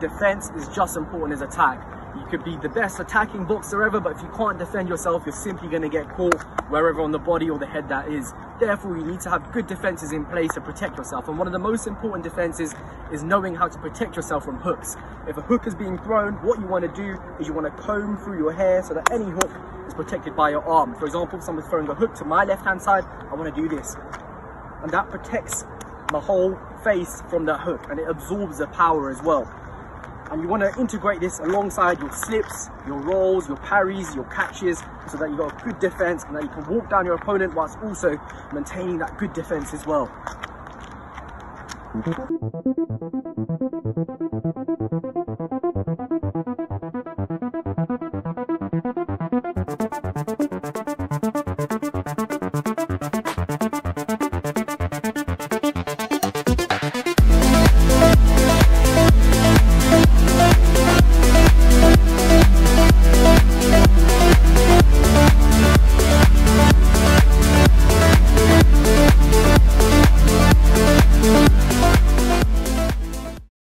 Defense is just as important as attack. You could be the best attacking boxer ever, but if you can't defend yourself, you're simply going to get caught wherever on the body or the head that is. Therefore, you need to have good defenses in place to protect yourself. And one of the most important defenses is knowing how to protect yourself from hooks. If a hook is being thrown, what you want to do is you want to comb through your hair so that any hook is protected by your arm. For example, if someone's throwing a hook to my left hand side, I want to do this, and that protects my whole face from that hook, and it absorbs the power as well. And you want to integrate this alongside your slips, your rolls, your parries, your catches, so that you've got a good defense and that you can walk down your opponent whilst also maintaining that good defense as well.